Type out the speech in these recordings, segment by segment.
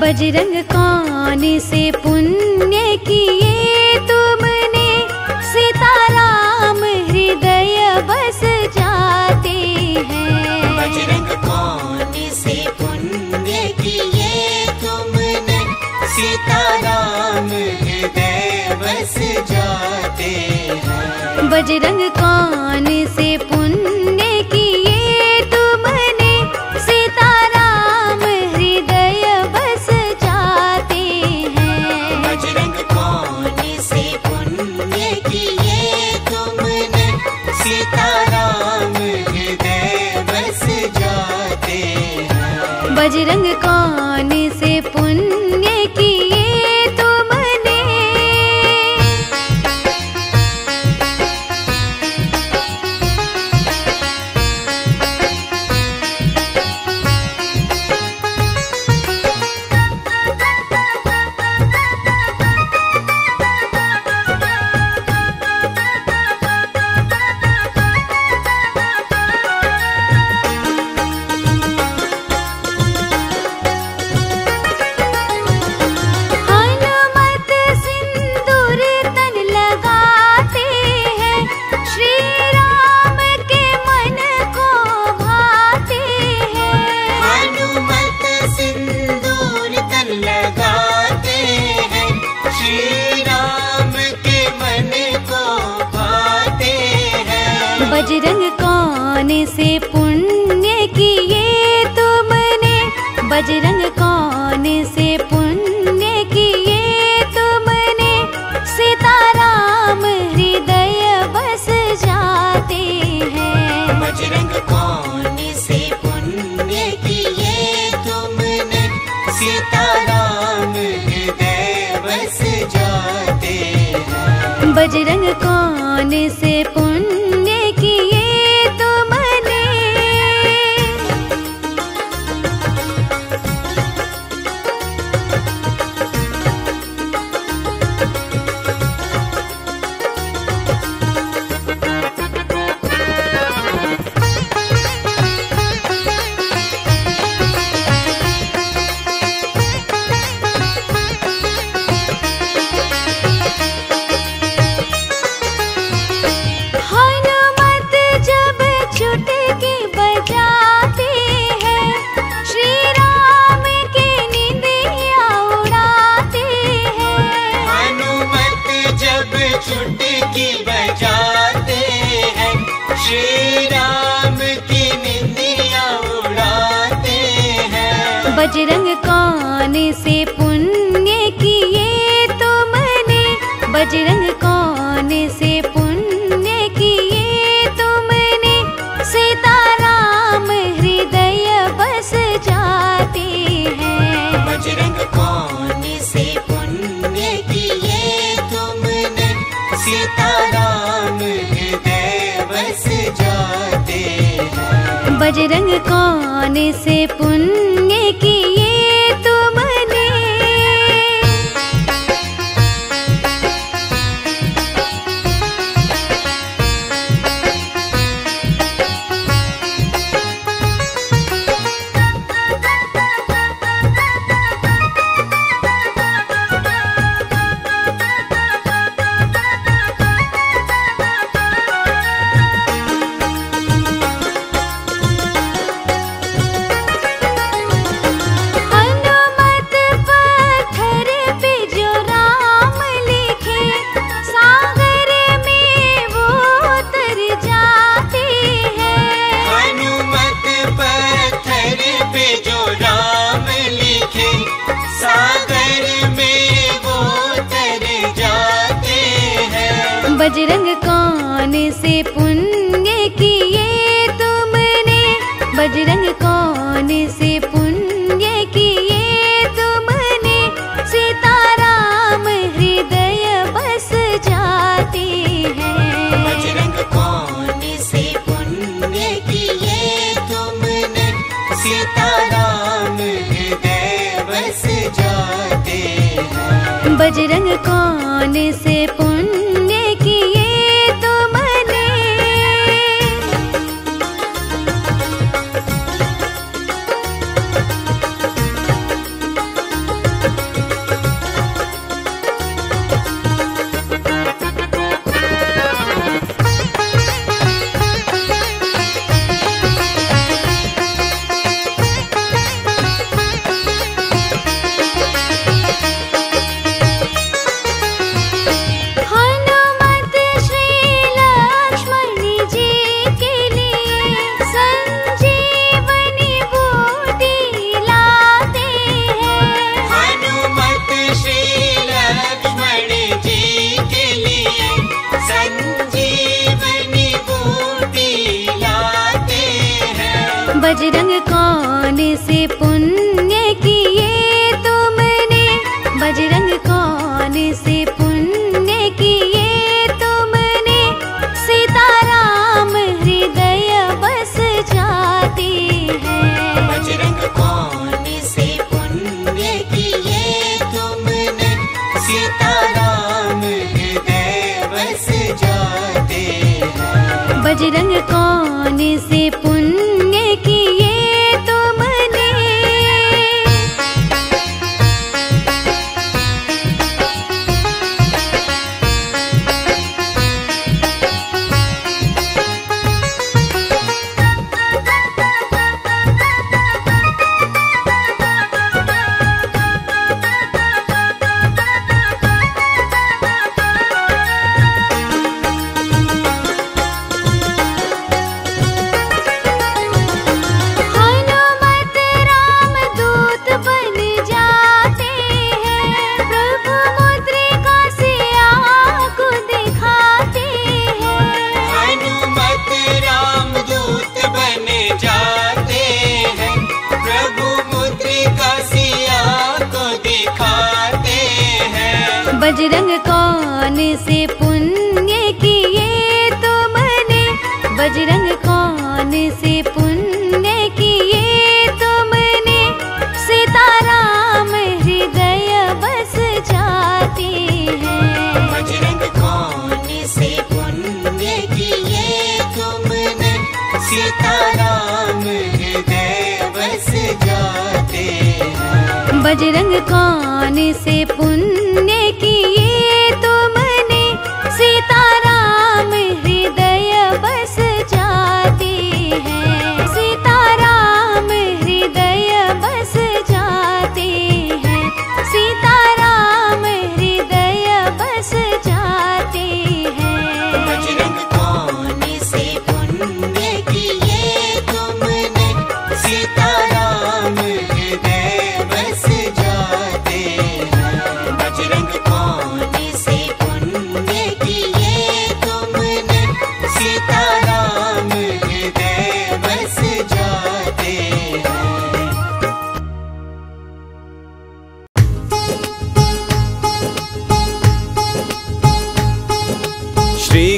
बजरंग कान से पुण्य किए तुमने, सीताराम हृदय बस जाते हैं। बजरंग कान से पुण्य किए तुमने, सीताराम हृदय बस जाते हैं। बजरंग कान से पुण्य किए बजरंग कान से पुण्य किए तुमने। बजरंग कान से पुण्य किए तुमने, बजरंग कान से पुण्य किए तुमने, सीताराम हृदय बस जाते हैं। बजरंग कान से पुण्य किए तुमने, सीताराम हृदय बस जाते हैं। बजरंग कान से पुण्य बजरंग कान से पुण्य किए तुमने, बजरंग कान से पुण्य किए तुमने, सीताराम हृदय बस जाते हैं। बजरंग कान से पुण्य किए तुमने, सीताराम हृदय बस जाते हैं। बजरंग कान से पुण्य किए तुमने। बजरंग कान से पुण्य किए तुमने, बजरंग कान से पुण्य किए तुमने, सीताराम हृदय बस जा बजरंग कौन से पुण्य किए तुमने, बजरंग कौन से पुण्य किए तुमने, बजरंग कौन से पुण्य किए तुमने, सीताराम हृदय बस जाते हैं। बजरंग कौन से पुण्य किए तुमने, सीताराम हृदय बस जाते हैं। बजरंग कौन से पुण्य किए तुमने, सीताराम हृदय बस जाते हैं, सीताराम हृदय बस जाते हैं, सीताराम हृदय बस जाते हैं। बजरंग कौन से पुण्य किए तुमने, सीताराम हृदय बस जाते हैं। बजरंग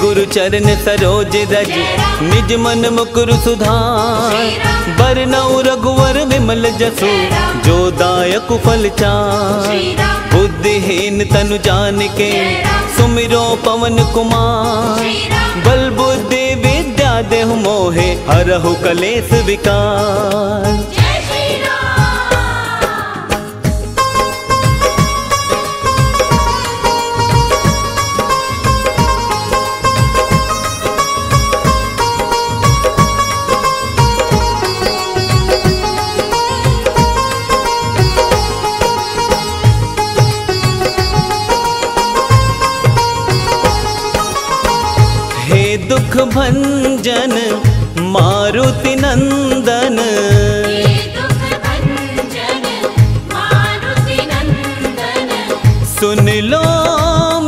गुरु चरण सरोज रज निज मन मुकुर सुधार, बरनऊ रघुवर विमल जसु जो दायक फल चार। बुद्धिहीन तनु जान के सुमिरो पवन कुमार, बल बुद्धि विद्या देहु मोहे हरहु कलेस विकार। दुख भंजन मारुति नंदन, सुन लो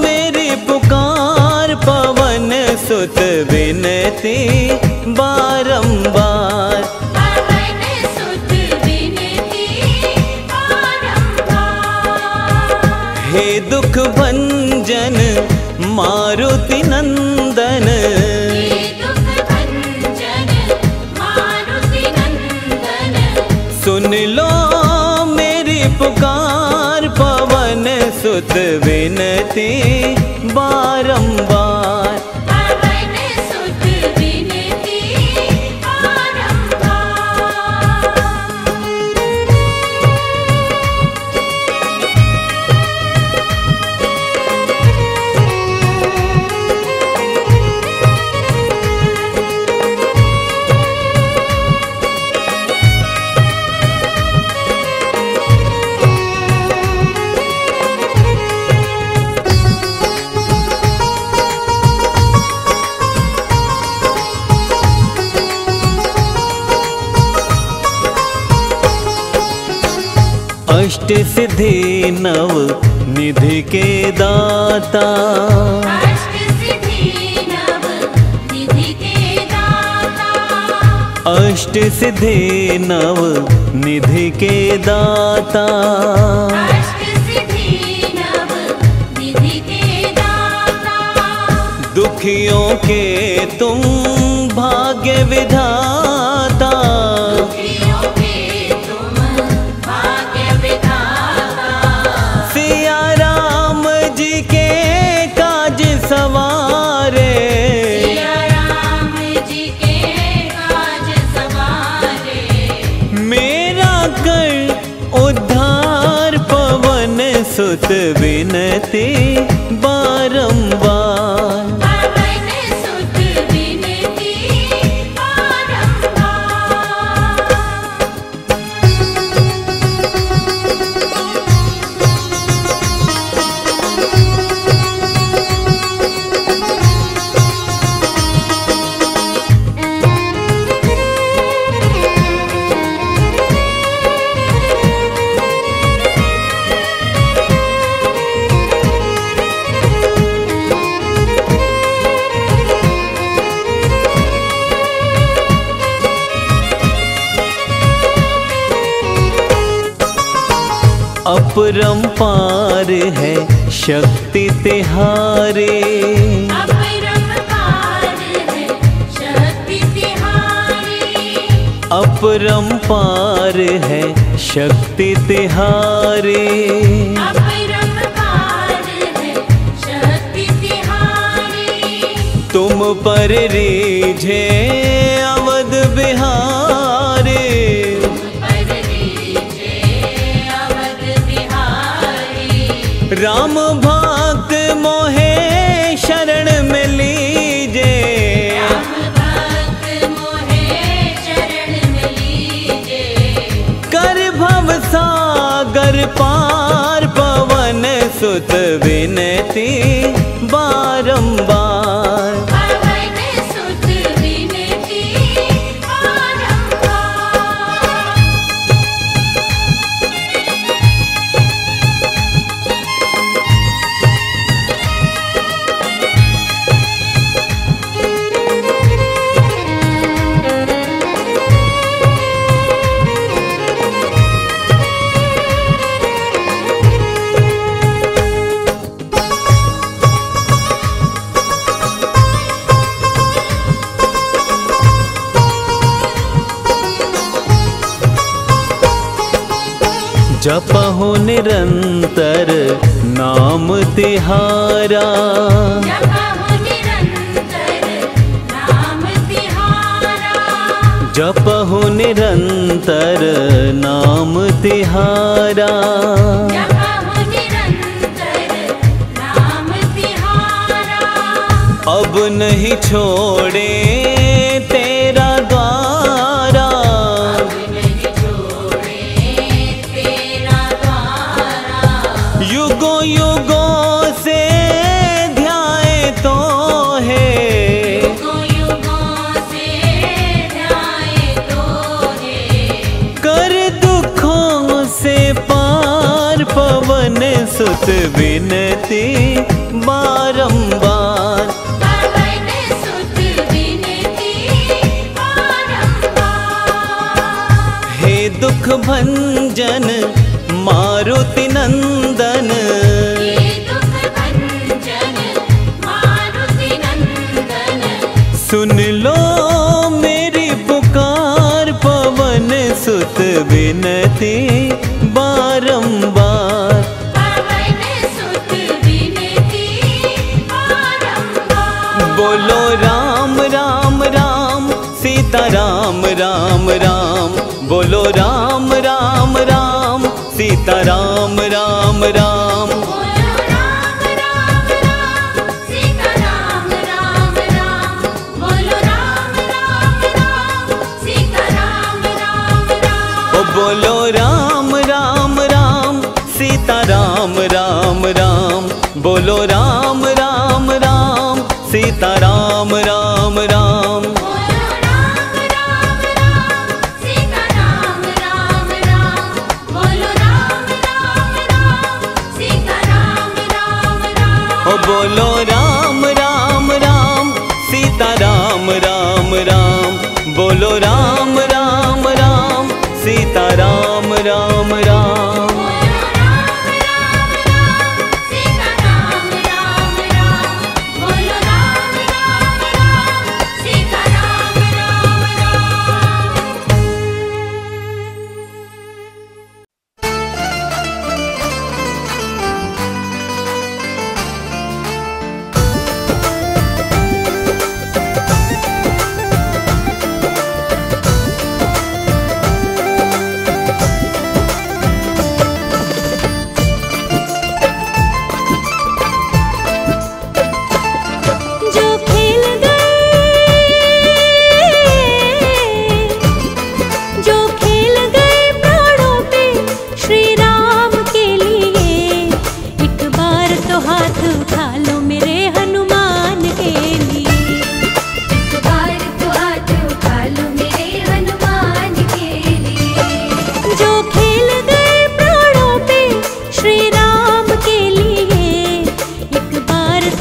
मेरी पुकार पवन सुत विनती बारंबार। हे दुख भंजन मारुति नंदन, सुन लो मेरी पुकार पवन सुत विनती बारंबार। अष्ट सिद्धि नव निधि के दाता, अष्ट सिद्धि नव निधि के दाता, अष्ट सिद्धि नव निधि के दाता, अष्ट सिद्धि नव निधि के दाता, दुखियों के तुम भाग्य विधाता। सवारे सिया राम विनती बारंबार, सुत विनती अपरंपार है शक्ति तिहारे, अपरंपार है शक्ति तिहारे, अपरंपार है शक्ति तिहारे, अपरंपार है शक्ति तिहारे। तुम पर रीझे अवध बिहारे, राम भक्त मोहे शरण में लीजे, राम भक्त मोहे शरण में लीजे। कर भव सागर पार पवन सुत विनती बारंबार, पवन सुत विनती बारंबार। जपहु निरंतर नाम तिहारा, जपहु निरंतर नाम तिहारा, जपहु निरंतर नाम तिहारा, जपहु निरंतर नाम तिहारा। अब नहीं छोड़े तेरा द्वारा, सुत विनती बारंबार, पवन सुत विनती बारंबार। हे दुःख भंजन मारुति नंदन, हे दुःख भंजन मारुति नंदन, सुन लो मेरी पुकार पवन सुत विनती बारंबार, बोलो राम राम राम सीता राम राम राम, बोलो राम राम राम सीता राम राम राम, बोलो राम राम राम सीता राम राम राम, बोलो राम राम राम सीता राम राम राम, बोलो राम राम राम सीता राम राम राम, बोलो राम राम राम सीता राम राम राम, बोलो राम राम राम सीता राम राम राम, बोलो राम राम राम सीता राम राम राम, ओ बोलो राम राम राम सीता राम राम राम, बोलो राम राम राम सीता राम राम राम।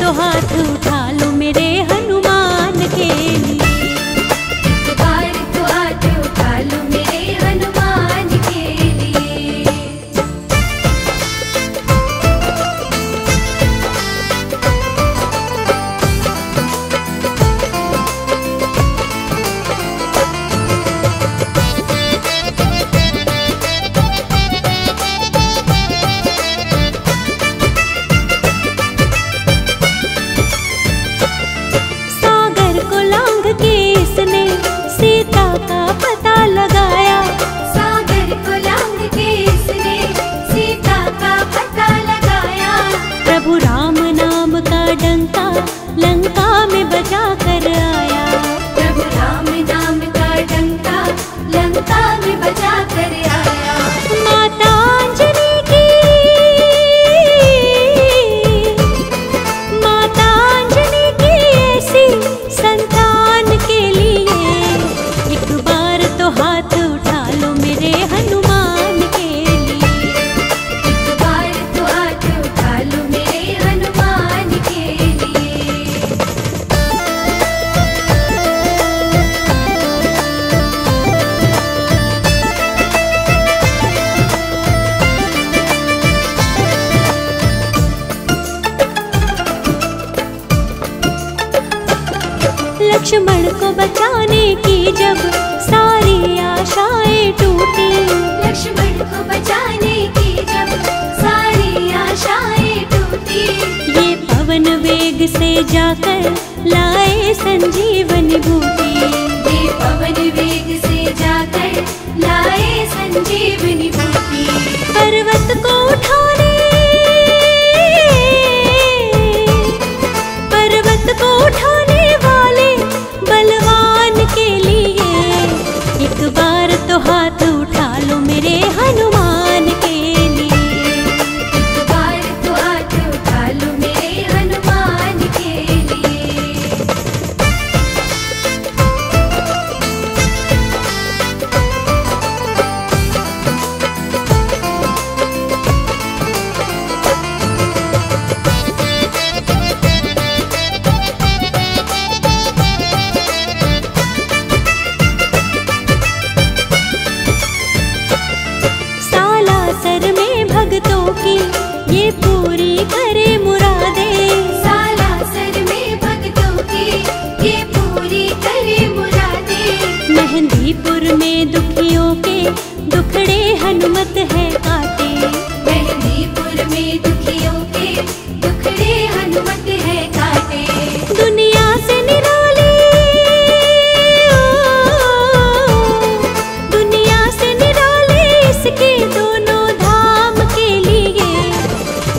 तो हाथ उठा लो मेरे हनुमान के लिए, तो हाथ उठा लो मेरे हनुमान के लिए। लक्ष्मण को बचाने की जब सारी आशाएं टूटी, लक्ष्मण को बचाने की जब सारी आशाएं टूटी, ये पवन वेग से जाकर लाए संजीवनी बूटी, ये पवन वेग से जाकर लाए संजीवनी बूटी। पर्वत को उठाने, पर्वत को उठाने तो हाथ उठा लो मेरे हनुमान के लिए, तो हाथ उठा लो मेरे हनुमान के लिए।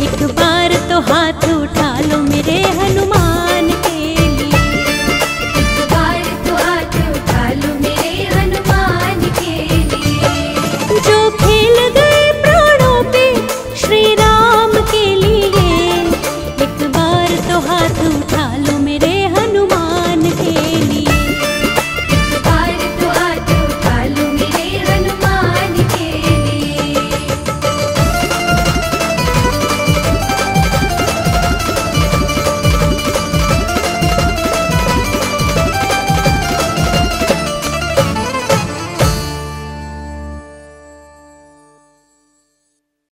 एक बार तो हाथ